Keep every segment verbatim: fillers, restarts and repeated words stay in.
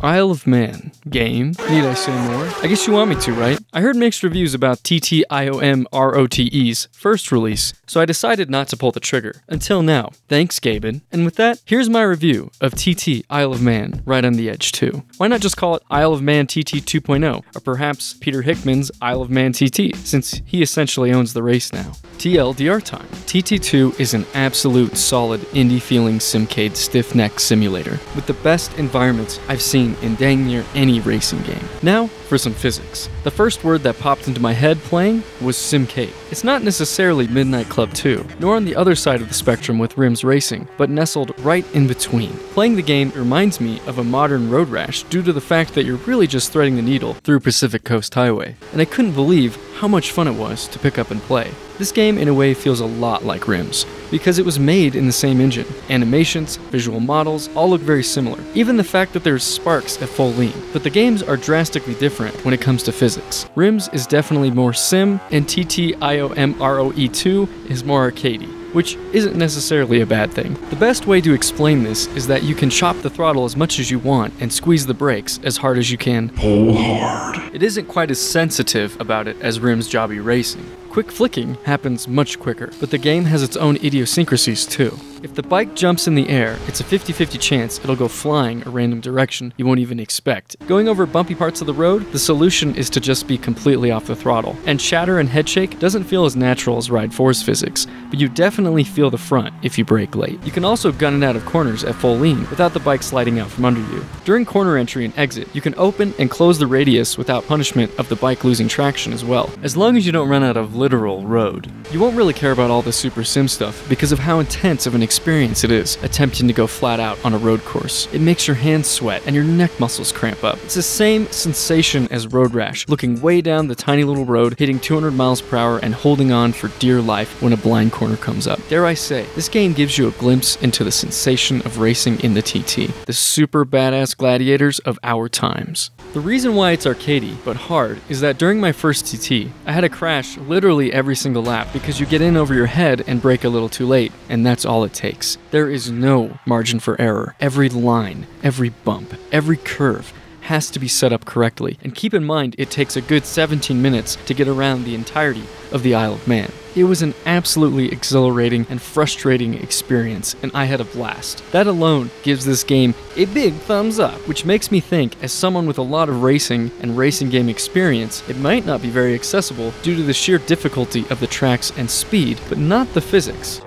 Isle of Man. Game. Need I say more? I guess you want me to, right? I heard mixed reviews about T T I O M R O T E's first release, so I decided not to pull the trigger. Until now. Thanks, Gaben. And with that, here's my review of T T Isle of Man, Right on the Edge two. Why not just call it Isle of Man T T two point oh, or perhaps Peter Hickman's Isle of Man T T, since he essentially owns the race now. T L D R time. T T two is an absolute solid indie-feeling Simcade stiff-neck simulator, with the best environments I've seen in dang near any racing game. Now for some physics. The first word that popped into my head playing was Simcade. It's not necessarily Midnight Club two, nor on the other side of the spectrum with RIMS Racing, but nestled right in between. Playing the game reminds me of a modern Road Rash due to the fact that you're really just threading the needle through Pacific Coast Highway, and I couldn't believe how much fun it was to pick up and play. This game in a way feels a lot like RIMS, because it was made in the same engine. Animations, visual models, all look very similar, even the fact that there's sparks at full lean. But the games are drastically different when it comes to physics. RIMS is definitely more sim, and T T I O M R O E two is more arcadey, which isn't necessarily a bad thing. The best way to explain this is that you can chop the throttle as much as you want and squeeze the brakes as hard as you can. Pull hard. It isn't quite as sensitive about it as RIMS Jobby Racing. Quick flicking happens much quicker, but the game has its own idiosyncrasies too. If the bike jumps in the air, it's a fifty fifty chance it'll go flying a random direction you won't even expect. Going over bumpy parts of the road, the solution is to just be completely off the throttle, and chatter and headshake doesn't feel as natural as Ride four's physics, but you definitely feel the front if you brake late. You can also gun it out of corners at full lean without the bike sliding out from under you. During corner entry and exit, you can open and close the radius without punishment of the bike losing traction as well, as long as you don't run out of literal road. You won't really care about all the super sim stuff because of how intense of an experience it is attempting to go flat out on a road course. It makes your hands sweat and your neck muscles cramp up. It's the same sensation as Road Rash, looking way down the tiny little road, hitting two hundred miles per hour and holding on for dear life when a blind corner comes up. Dare I say, this game gives you a glimpse into the sensation of racing in the T T, the super badass gladiators of our times. The reason why it's arcadey but hard is that during my first T T, I had a crash literally every single lap because you get in over your head and brake a little too late, and that's all it takes. There is no margin for error. Every line, every bump, every curve has to be set up correctly, and keep in mind it takes a good seventeen minutes to get around the entirety of the Isle of Man. It was an absolutely exhilarating and frustrating experience, and I had a blast. That alone gives this game a big thumbs up, which makes me think, as someone with a lot of racing and racing game experience, it might not be very accessible due to the sheer difficulty of the tracks and speed, but not the physics.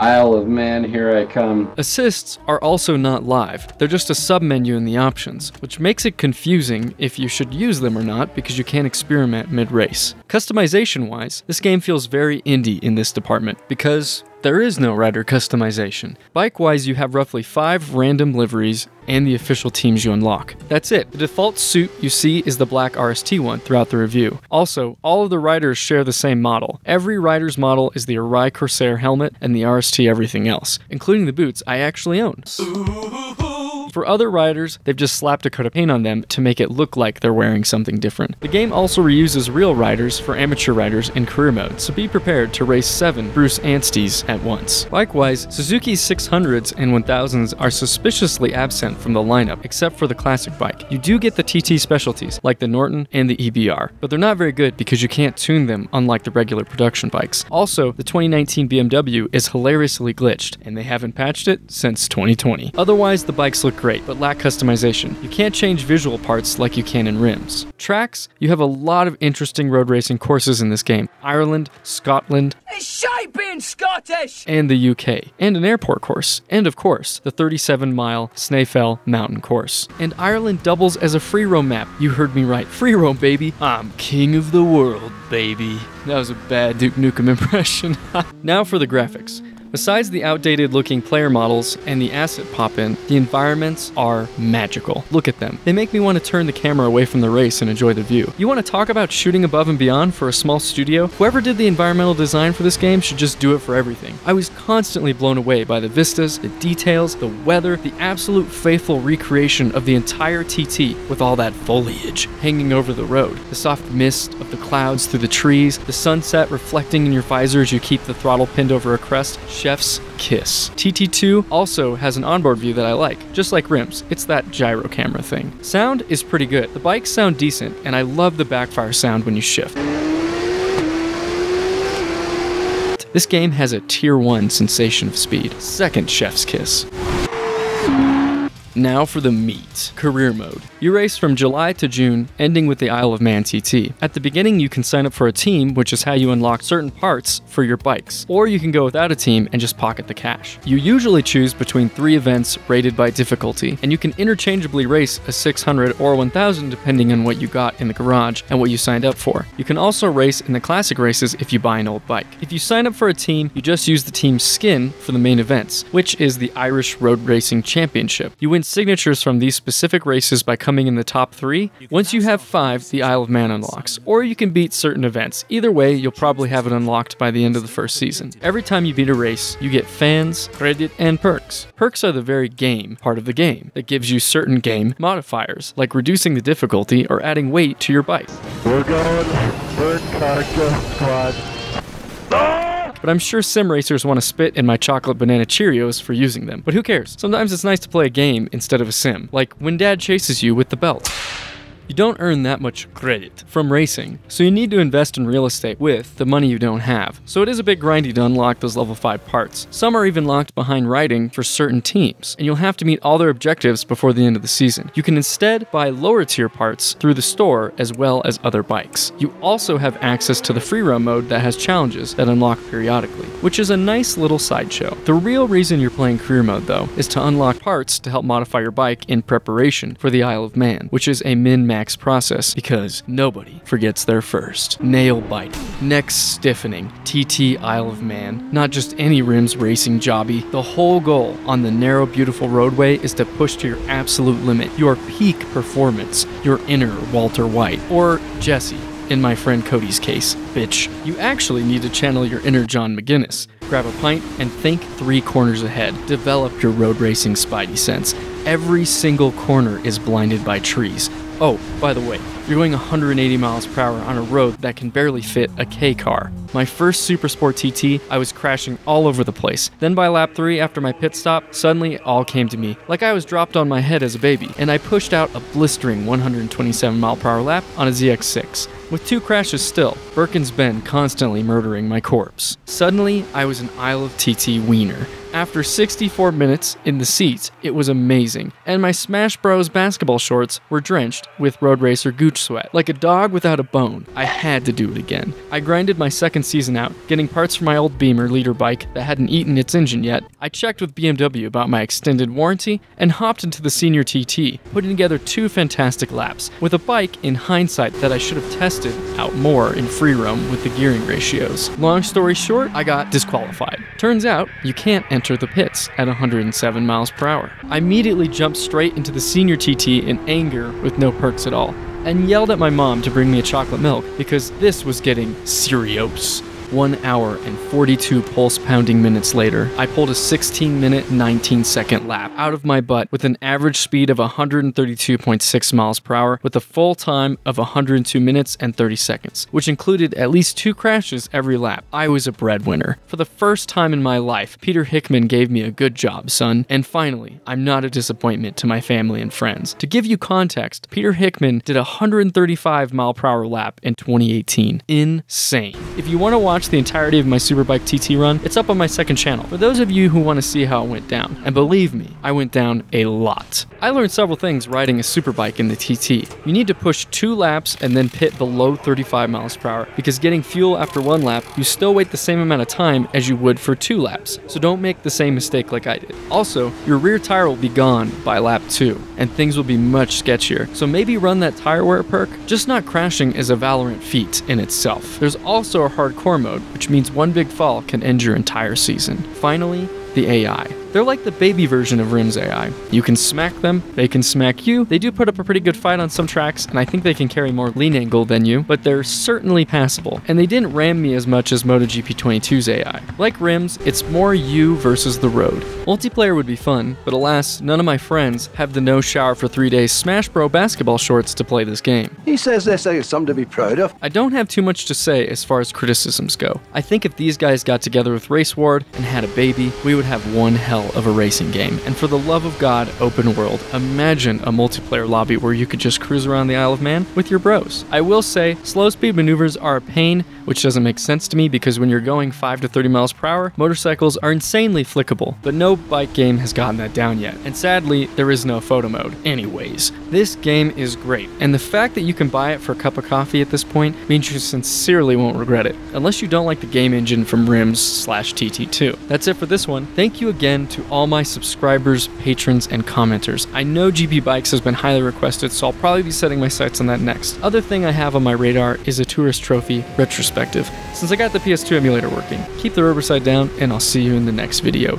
Isle of Man, here I come. Assists are also not live. They're just a sub-menu in the options, which makes it confusing if you should use them or not because you can't experiment mid-race. Customization-wise, this game feels very indie in this department because there is no rider customization. Bike-wise, you have roughly five random liveries and the official teams you unlock. That's it. The default suit you see is the black R S T one throughout the review. Also, all of the riders share the same model. Every rider's model is the Arai Corsair helmet and the R S T everything else, including the boots I actually own. For other riders, they've just slapped a coat of paint on them to make it look like they're wearing something different. The game also reuses real riders for amateur riders in career mode, so be prepared to race seven Bruce Ansteys at once. Likewise, Suzuki's six hundreds and one thousands are suspiciously absent from the lineup, except for the classic bike. You do get the T T specialties, like the Norton and the E B R, but they're not very good because you can't tune them, unlike the regular production bikes. Also, the twenty nineteen B M W is hilariously glitched, and they haven't patched it since twenty twenty. Otherwise, the bikes look great, but lack customization. You can't change visual parts like you can in RIMS. Tracks? You have a lot of interesting road racing courses in this game. Ireland, Scotland, it's shite being Scottish! And the U K, and an airport course, and of course, the thirty-seven mile Snaefell mountain course. And Ireland doubles as a free roam map. You heard me right, free roam baby. I'm king of the world, baby. That was a bad Duke Nukem impression. Now for the graphics. Besides the outdated looking player models and the asset pop-in, the environments are magical. Look at them. They make me want to turn the camera away from the race and enjoy the view. You want to talk about shooting above and beyond for a small studio? Whoever did the environmental design for this game should just do it for everything. I was constantly blown away by the vistas, the details, the weather, the absolute faithful recreation of the entire T T with all that foliage hanging over the road, the soft mist of the clouds through the trees, the sunset reflecting in your visor as you keep the throttle pinned over a crest, Chef's Kiss. T T two also has an onboard view that I like, just like RIMS. It's that gyro camera thing. Sound is pretty good. The bikes sound decent, and I love the backfire sound when you shift. This game has a tier one sensation of speed. Second Chef's Kiss. Now for the meat. Career mode. You race from July to June, ending with the Isle of Man T T. At the beginning, you can sign up for a team, which is how you unlock certain parts for your bikes, or you can go without a team and just pocket the cash. You usually choose between three events rated by difficulty, and you can interchangeably race a six hundred or one thousand depending on what you got in the garage and what you signed up for. You can also race in the classic races if you buy an old bike. If you sign up for a team, you just use the team's skin for the main events, which is the Irish Road Racing Championship. You win signatures from these specific races by coming in the top three. Once you have five, the Isle of Man unlocks, or you can beat certain events. Either way, you'll probably have it unlocked by the end of the first season. Every time you beat a race, you get fans, credit, and perks. Perks are the very game part of the game that gives you certain game modifiers, like reducing the difficulty or adding weight to your bike. We're going, we're Karka Squad. Ah! But I'm sure sim racers want to spit in my chocolate banana Cheerios for using them. But who cares? Sometimes it's nice to play a game instead of a sim, like when dad chases you with the belt. You don't earn that much credit from racing, so you need to invest in real estate with the money you don't have. So it is a bit grindy to unlock those level five parts. Some are even locked behind riding for certain teams, and you'll have to meet all their objectives before the end of the season. You can instead buy lower tier parts through the store as well as other bikes. You also have access to the free roam mode that has challenges that unlock periodically, which is a nice little sideshow. The real reason you're playing career mode though is to unlock parts to help modify your bike in preparation for the Isle of Man, which is a min-max process because nobody forgets their first. Nail bite, neck stiffening, T T Isle of Man, not just any RIMS Racing Jobby. The whole goal on the narrow, beautiful roadway is to push to your absolute limit, your peak performance, your inner Walter White, or Jesse, in my friend Cody's case, bitch. You actually need to channel your inner John McGuinness. Grab a pint and think three corners ahead. Develop your road racing spidey sense. Every single corner is blinded by trees. Oh, by the way, you're going one hundred eighty miles per hour on a road that can barely fit a K car. My first Supersport T T, I was crashing all over the place. Then by lap three, after my pit stop, suddenly it all came to me, like I was dropped on my head as a baby, and I pushed out a blistering one hundred twenty-seven mile per hour lap on a Z X six. With two crashes still, Birkin's Bend constantly murdering my corpse. Suddenly, I was an Isle of T T wiener. After sixty-four minutes in the seats, it was amazing, and my Smash Bros basketball shorts were drenched with road racer gooch sweat. Like a dog without a bone, I had to do it again. I grinded my second season out, getting parts for my old Beamer leader bike that hadn't eaten its engine yet. I checked with B M W about my extended warranty and hopped into the senior T T, putting together two fantastic laps, with a bike in hindsight that I should have tested out more in free roam with the gearing ratios. Long story short, I got disqualified. Turns out, you can't end enter the pits at one hundred seven miles per hour. I immediately jumped straight into the senior T T in anger with no perks at all, and yelled at my mom to bring me a chocolate milk because this was getting serious. One hour and forty-two pulse-pounding minutes later, I pulled a sixteen minute, nineteen second lap out of my butt with an average speed of one hundred thirty-two point six miles per hour with a full time of one hundred two minutes and thirty seconds, which included at least two crashes every lap. I was a breadwinner. For the first time in my life, Peter Hickman gave me a good job, son. And finally, I'm not a disappointment to my family and friends. To give you context, Peter Hickman did a one hundred thirty-five mile per hour lap in twenty eighteen. Insane. If you want to watch the entirety of my Superbike T T run, it's up on my second channel for those of you who want to see how it went down. And believe me, I went down a lot. I learned several things riding a superbike in the T T. You need to push two laps and then pit below thirty-five miles per hour because getting fuel after one lap, you still wait the same amount of time as you would for two laps, so don't make the same mistake like I did. Also, your rear tire will be gone by lap two and things will be much sketchier, so maybe run that tire wear perk. Just not crashing is a Valorant feat in itself. There's also a hardcore mode, which means one big fall can end your entire season. Finally, the A I. They're like the baby version of RIMS A I. You can smack them, they can smack you. They do put up a pretty good fight on some tracks, and I think they can carry more lean angle than you, but they're certainly passable. And they didn't ram me as much as MotoGP twenty-two's A I. Like RIMS, it's more you versus the road. Multiplayer would be fun, but alas, none of my friends have the no shower for three days Smash Bro basketball shorts to play this game. He says this like it's something to be proud of. I don't have too much to say as far as criticisms go. I think if these guys got together with Race Ward and had a baby, we would have one hell of a racing game. And for the love of God, open world, imagine a multiplayer lobby where you could just cruise around the Isle of Man with your bros. I will say, slow speed maneuvers are a pain, which doesn't make sense to me because when you're going five to thirty miles per hour, motorcycles are insanely flickable, but no bike game has gotten that down yet. And sadly, there is no photo mode. Anyways, this game is great, and the fact that you can buy it for a cup of coffee at this point means you sincerely won't regret it, unless you don't like the game engine from RIMS slash T T two. That's it for this one. Thank you again to all my subscribers, patrons, and commenters. I know G P Bikes has been highly requested, so I'll probably be setting my sights on that next. Other thing I have on my radar is a tourist trophy retrospective, since I got the P S two emulator working. Keep the rubber side down, and I'll see you in the next video.